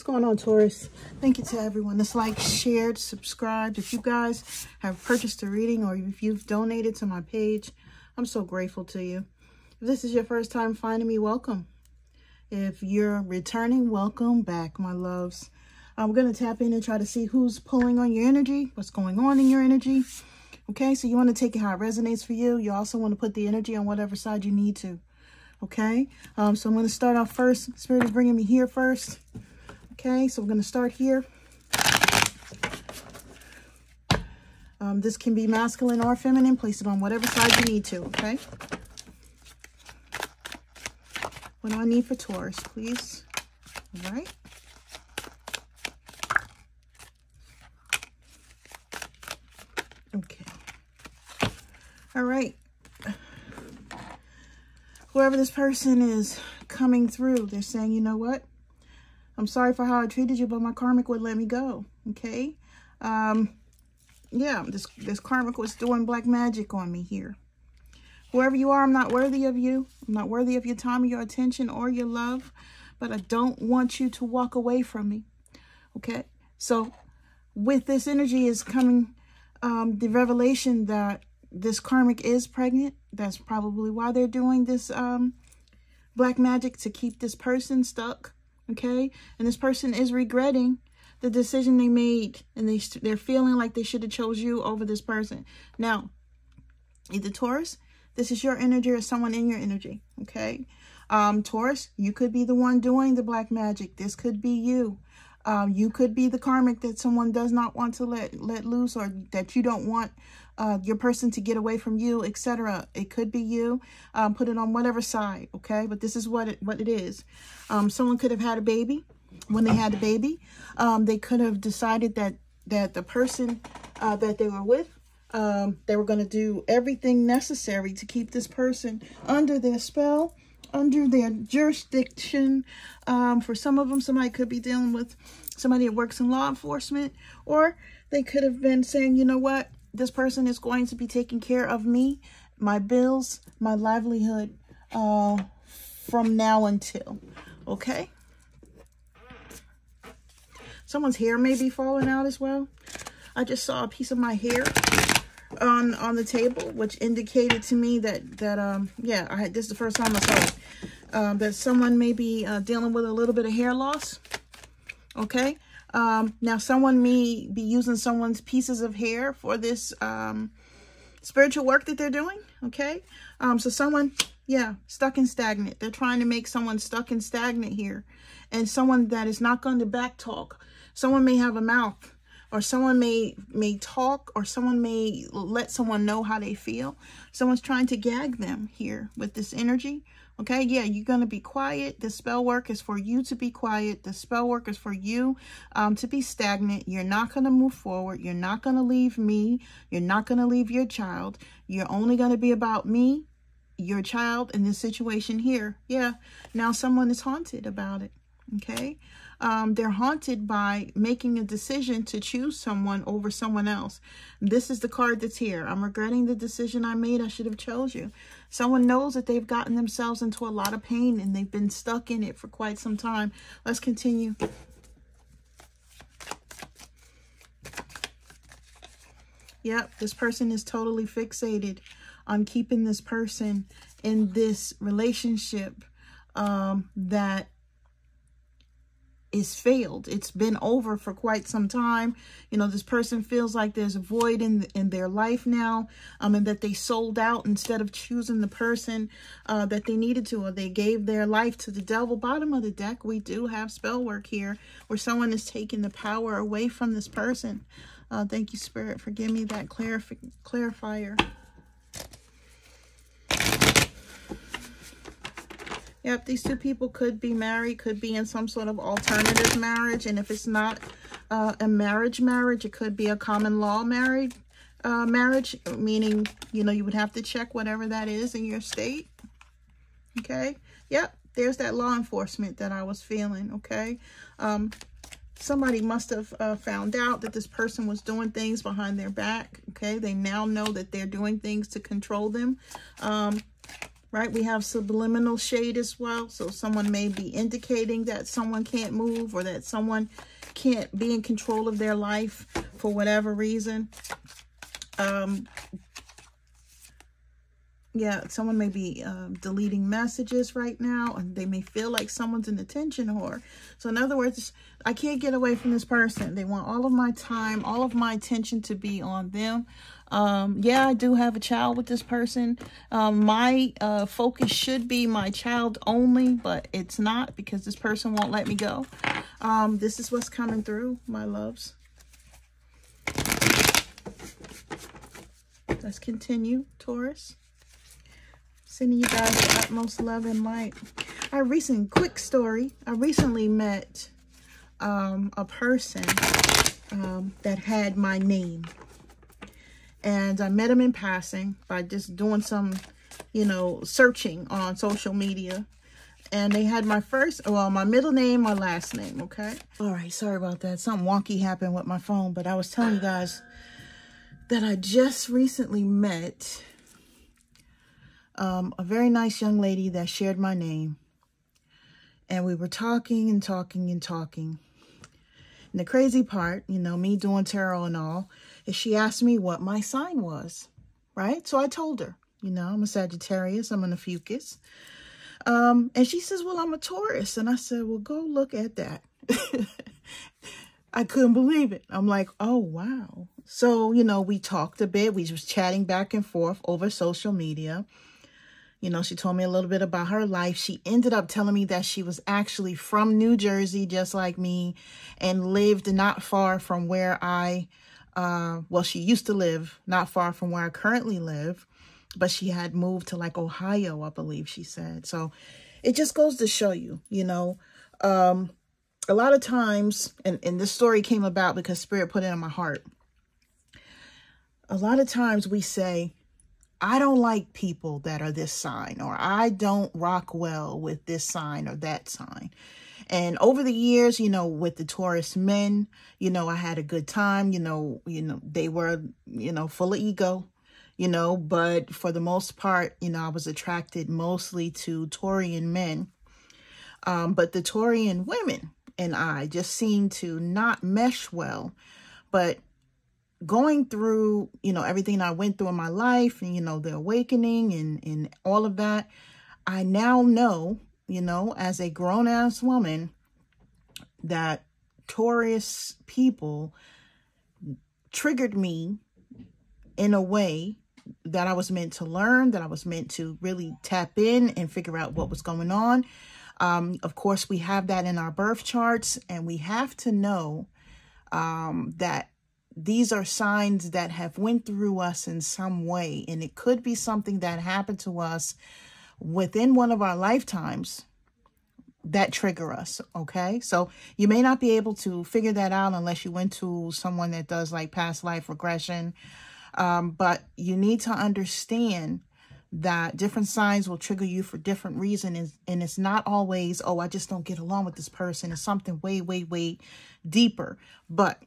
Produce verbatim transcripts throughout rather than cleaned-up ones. What's going on, Taurus? Thank you to everyone that's like, shared, subscribed. If you guys have purchased a reading or if you've donated to my page, I'm so grateful to you. If this is your first time finding me, welcome. If you're returning, welcome back, my loves. Uh, we're going to tap in and try to see who's pulling on your energy, what's going on in your energy. Okay, so you want to take it how it resonates for you. You also want to put the energy on whatever side you need to. Okay, um, so I'm going to start off first. Spirit is bringing me here first. Okay, so we're going to start here. Um, this can be masculine or feminine. Place it on whatever side you need to, okay? What do I need for Taurus, please? All right. Okay. All right. Whoever this person is coming through, they're saying, you know what? I'm sorry for how I treated you, but my karmic would let me go, okay? Um, yeah, this, this karmic was doing black magic on me here. Whoever you are, I'm not worthy of you. I'm not worthy of your time, or your attention, or your love, but I don't want you to walk away from me, okay? So with this energy is coming um, the revelation that this karmic is pregnant. That's probably why they're doing this um, black magic, to keep this person stuck. Okay, and this person is regretting the decision they made, and they, they're feeling like they should have chose you over this person. Now, either Taurus, this is your energy or someone in your energy, okay? Um, Taurus, you could be the one doing the black magic. This could be you. Um, you could be the karmic that someone does not want to let, let loose, or that you don't want uh, your person to get away from you, et cetera. It could be you. Um, put it on whatever side, okay? But this is what it, what it is. Um, someone could have had a baby. When they had a baby, um, they could have decided that, that the person uh, that they were with, um, they were going to do everything necessary to keep this person under their spell, under their jurisdiction. Um, for some of them, somebody could be dealing with somebody that works in law enforcement, or they could have been saying, you know what, this person is going to be taking care of me, my bills, my livelihood, uh, from now until, okay? Someone's hair may be falling out as well. I just saw a piece of my hair on on the table, which indicated to me that that um yeah I had, this is the first time I saw it, um that someone may be uh, dealing with a little bit of hair loss, okay? Um now someone may be using someone's pieces of hair for this um spiritual work that they're doing, okay? Um so someone, yeah, stuck and stagnant. They're trying to make someone stuck and stagnant here, and someone that is not going to back talk. Someone may have a mouth, or someone may, may talk, or someone may let someone know how they feel. Someone's trying to gag them here with this energy. Okay, yeah, you're going to be quiet. The spell work is for you to be quiet. The spell work is for you um, to be stagnant. You're not going to move forward. You're not going to leave me. You're not going to leave your child. You're only going to be about me, your child, and this situation here. Yeah, now someone is haunted about it. Okay, um, they're haunted by making a decision to choose someone over someone else. This is the card that's here. I'm regretting the decision I made. I should have chose you. Someone knows that they've gotten themselves into a lot of pain, and they've been stuck in it for quite some time. Let's continue. Yep, this person is totally fixated on keeping this person in this relationship um, that is failed. It's been over for quite some time. You know, this person feels like there's a void in in their life now, um, and that they sold out instead of choosing the person uh, that they needed to, or they gave their life to the devil. Bottom of the deck, we do have spell work here where someone is taking the power away from this person. Uh, thank you, Spirit, for giving me that clarif clarifier. Yep, these two people could be married, could be in some sort of alternative marriage. And if it's not uh, a marriage marriage, it could be a common law married, uh, marriage, meaning, you know, you would have to check whatever that is in your state. Okay, yep, there's that law enforcement that I was feeling, okay? Um, somebody must have uh, found out that this person was doing things behind their back, okay? They now know that they're doing things to control them. Um, right? We have subliminal shade as well. So someone may be indicating that someone can't move or that someone can't be in control of their life for whatever reason. Um, yeah, someone may be uh, deleting messages right now, and they may feel like someone's an attention whore. So in other words, I can't get away from this person. They want all of my time, all of my attention to be on them. Um, yeah, I do have a child with this person. Um, my uh, focus should be my child only, but it's not because this person won't let me go. Um, this is what's coming through, my loves. Let's continue, Taurus. Sending you guys the utmost love and light. A recent, quick story. I recently met um, a person um, that had my name. And I met him in passing by just doing some, you know, searching on social media. And they had my first, well, my middle name, my last name, okay? All right, sorry about that. Something wonky happened with my phone, but I was telling you guys that I just recently met um, a very nice young lady that shared my name. And we were talking and talking and talking. And the crazy part, you know, me doing tarot and all, is she asked me what my sign was, right? So I told her, you know, I'm a Sagittarius, I'm an Ophiuchus. Um, and she says, well, I'm a Taurus. And I said, well, go look at that. I couldn't believe it. I'm like, oh, wow. So, you know, we talked a bit. We was chatting back and forth over social media. You know, she told me a little bit about her life. She ended up telling me that she was actually from New Jersey, just like me, and lived not far from where I, uh, well, she used to live not far from where I currently live, but she had moved to like Ohio, I believe she said. So it just goes to show you, you know, um, a lot of times, and, and this story came about because Spirit put it in my heart. A lot of times we say, I don't like people that are this sign, or I don't rock well with this sign or that sign. And over the years, you know, with the Taurus men, you know, I had a good time, you know, you know, they were, you know, full of ego, you know, but for the most part, you know, I was attracted mostly to Taurian men. Um, but the Taurian women and I just seemed to not mesh well, but going through, you know, everything I went through in my life and, you know, the awakening and, and all of that, I now know, you know, as a grown ass woman, that Taurus people triggered me in a way that I was meant to learn, that I was meant to really tap in and figure out what was going on. Um, of course, we have that in our birth charts, and we have to know um, that these are signs that have went through us in some way, and it could be something that happened to us within one of our lifetimes that trigger us, okay? So you may not be able to figure that out unless you went to someone that does like past life regression, um, but you need to understand that different signs will trigger you for different reasons, and it's not always, oh, I just don't get along with this person. It's something way, way, way deeper, but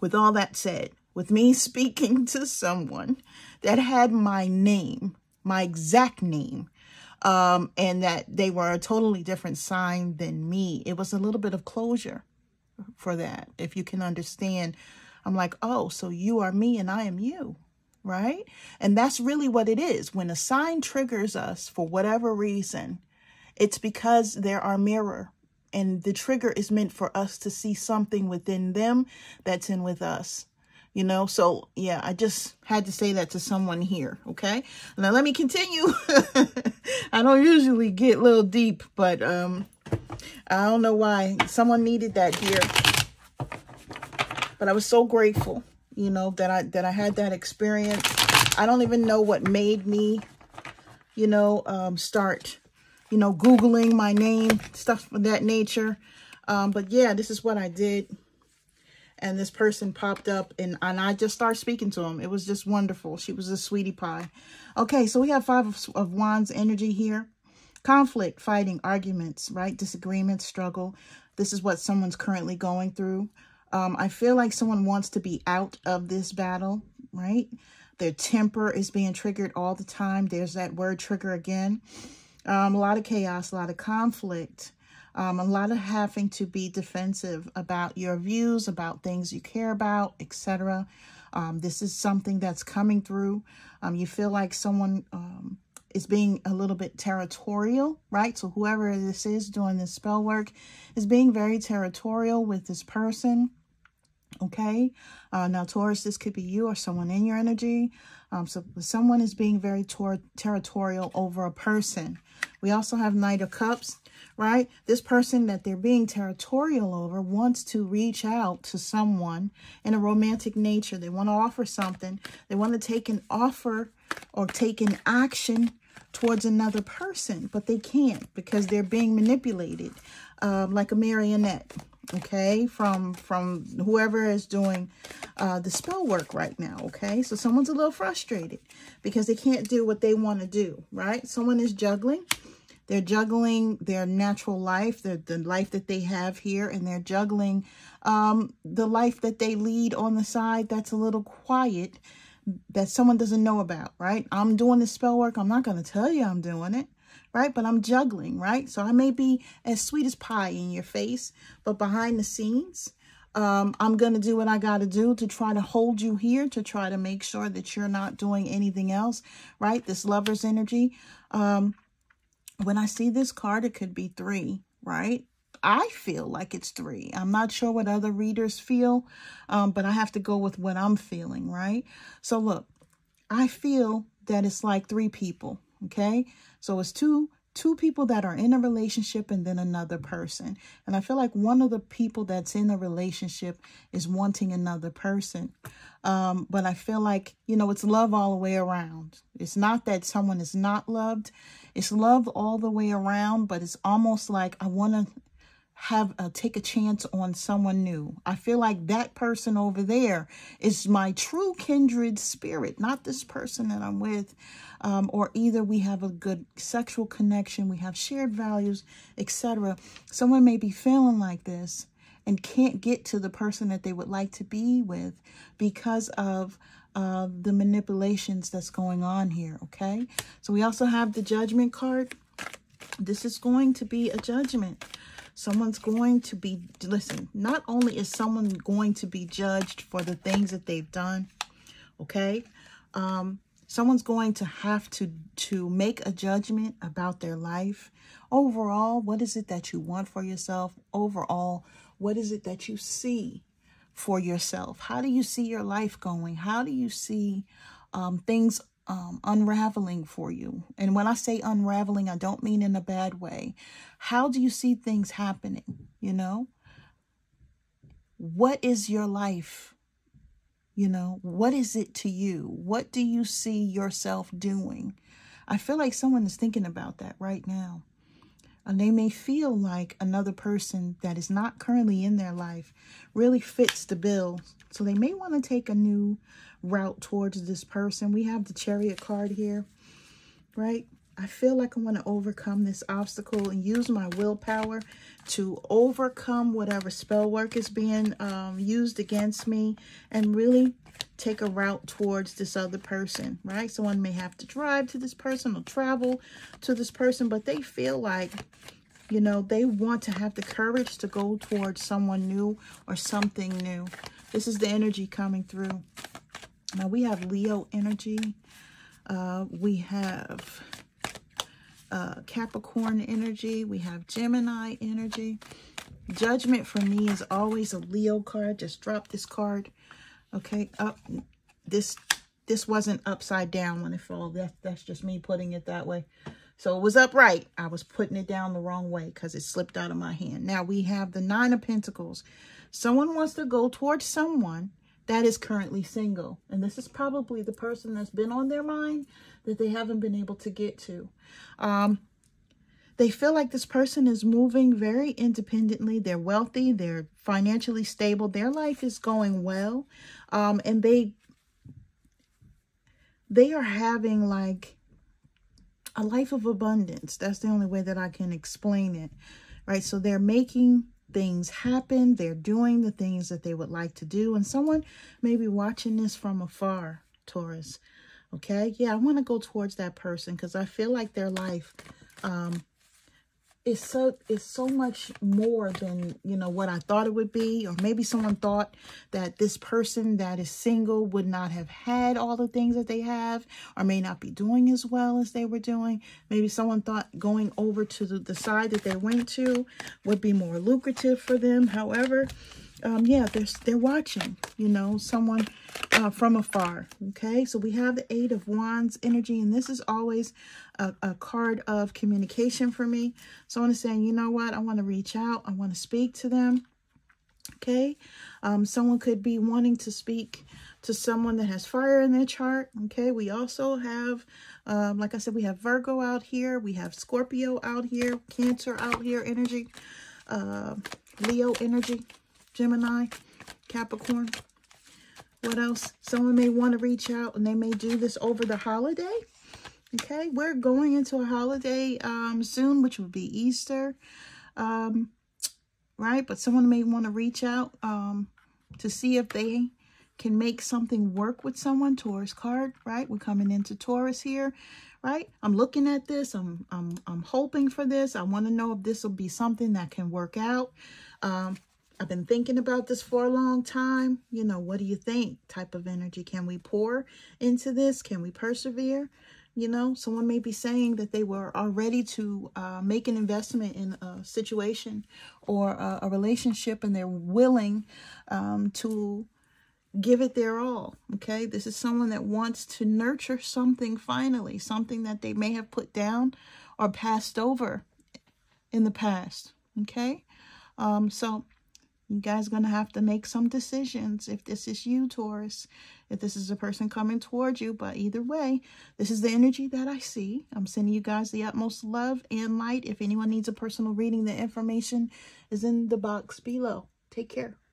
with all that said, with me speaking to someone that had my name, my exact name, um, and that they were a totally different sign than me, it was a little bit of closure for that. If you can understand, I'm like, oh, so you are me and I am you, right? And that's really what it is. When a sign triggers us for whatever reason, it's because they're our mirror. And the trigger is meant for us to see something within them that's in with us, you know? So yeah, I just had to say that to someone here, okay? Now let me continue. I don't usually get little deep, but um, I don't know why someone needed that here. But I was so grateful, you know, that I, that I had that experience. I don't even know what made me, you know, um, start you know, Googling my name, stuff of that nature. Um, but yeah, this is what I did. And this person popped up and, and I just started speaking to him. It was just wonderful. She was a sweetie pie. Okay, so we have five of, of wands energy here. Conflict, fighting, arguments, right? Disagreement, struggle. This is what someone's currently going through. Um, I feel like someone wants to be out of this battle. right? Their temper is being triggered all the time. There's that word trigger again. Um, a lot of chaos, a lot of conflict, um, a lot of having to be defensive about your views, about things you care about, et cetera. Um, this is something that's coming through. Um, you feel like someone um, is being a little bit territorial, right? So whoever this is doing this spell work is being very territorial with this person. Okay, uh, now Taurus, this could be you or someone in your energy. Um, so someone is being very ter territorial over a person. We also have Knight of Cups, right? This person that they're being territorial over wants to reach out to someone in a romantic nature. They want to offer something. They want to take an offer or take an action towards another person, but they can't because they're being manipulated um, like a marionette. Okay, from from whoever is doing uh, the spell work right now, okay? So someone's a little frustrated because they can't do what they want to do, right? Someone is juggling. They're juggling their natural life, their, the life that they have here, and they're juggling um, the life that they lead on the side that's a little quiet, that someone doesn't know about, right? I'm doing the spell work. I'm not going to tell you I'm doing it. Right? But I'm juggling, right? So I may be as sweet as pie in your face, but behind the scenes, um, I'm going to do what I got to do to try to hold you here, to try to make sure that you're not doing anything else, right? This lover's energy. Um, when I see this card, it could be three, right? I feel like it's three. I'm not sure what other readers feel, um, but I have to go with what I'm feeling, right? So look, I feel that it's like three people. Okay, so it's two two people that are in a relationship and then another person. And I feel like one of the people that's in a relationship is wanting another person. Um, but I feel like, you know, it's love all the way around. It's not that someone is not loved. It's love all the way around, but it's almost like I want to have a take a chance on someone new. I feel like that person over there is my true kindred spirit, not this person that I'm with. Um, or either we have a good sexual connection, we have shared values, et cetera. Someone may be feeling like this and can't get to the person that they would like to be with because of uh, the manipulations that's going on here, okay? So we also have the Judgment card. This is going to be a judgment. Someone's going to be, listen, not only is someone going to be judged for the things that they've done, okay? Um, someone's going to have to, to make a judgment about their life. Overall, what is it that you want for yourself? Overall, what is it that you see for yourself? How do you see your life going? How do you see um, things Um, unraveling for you? And when I say unraveling, I don't mean in a bad way. How do you see things happening? You know, what is your life? You know, what is it to you? What do you see yourself doing? I feel like someone is thinking about that right now. And they may feel like another person that is not currently in their life really fits the bill. So they may want to take a new route towards this person. We have the Chariot card here, right? I feel like I want to overcome this obstacle and use my willpower to overcome whatever spell work is being um, used against me and really take a route towards this other person, right? Someone may have to drive to this person or travel to this person, but they feel like, you know, they want to have the courage to go towards someone new or something new. This is the energy coming through. Now we have Leo energy. Uh, we have Uh, Capricorn energy. We have Gemini energy. Judgment for me is always a Leo card. Just drop this card. Okay, up. This this wasn't upside down when it fell. That's, that's just me putting it that way. So it was upright. I was putting it down the wrong way because it slipped out of my hand. Now we have the Nine of Pentacles. Someone wants to go towards someone that is currently single. And this is probably the person that's been on their mind that they haven't been able to get to. Um, they feel like this person is moving very independently. They're wealthy. They're financially stable. Their life is going well. Um, and they, they are having like a life of abundance. That's the only way that I can explain it, right? So they're making things happen. They're doing the things that they would like to do. And someone may be watching this from afar, Taurus. Okay, yeah, I want to go towards that person because I feel like their life um, is so is so much more than, you know, what I thought it would be. Or maybe someone thought that this person that is single would not have had all the things that they have, or may not be doing as well as they were doing. Maybe someone thought going over to the, the side that they went to would be more lucrative for them. However, Um, yeah, they're, they're watching, you know, someone uh, from afar, okay? So we have the Eight of Wands energy, and this is always a, a card of communication for me. Someone is saying, you know what, I want to reach out, I want to speak to them, okay? Um, someone could be wanting to speak to someone that has fire in their chart, okay? We also have, um, like I said, we have Virgo out here, we have Scorpio out here, Cancer out here energy, uh, Leo energy, Gemini, Capricorn. What else? Someone may want to reach out, and they may do this over the holiday. Okay, we're going into a holiday um, soon, which would be Easter, um, right? But someone may want to reach out um, to see if they can make something work with someone. Taurus card, right? We're coming into Taurus here, right? I'm looking at this. I'm I'm I'm hoping for this. I want to know if this will be something that can work out. Um, I've been thinking about this for a long time. You know, what do you think type of energy? Can we pour into this? Can we persevere? You know, someone may be saying that they were all ready to uh, make an investment in a situation or a, a relationship, and they're willing um, to give it their all, okay? This is someone that wants to nurture something finally, something that they may have put down or passed over in the past, okay? Um, so... you guys are going to have to make some decisions if this is you, Taurus, if this is a person coming towards you. But either way, this is the energy that I see. I'm sending you guys the utmost love and light. If anyone needs a personal reading, the information is in the box below. Take care.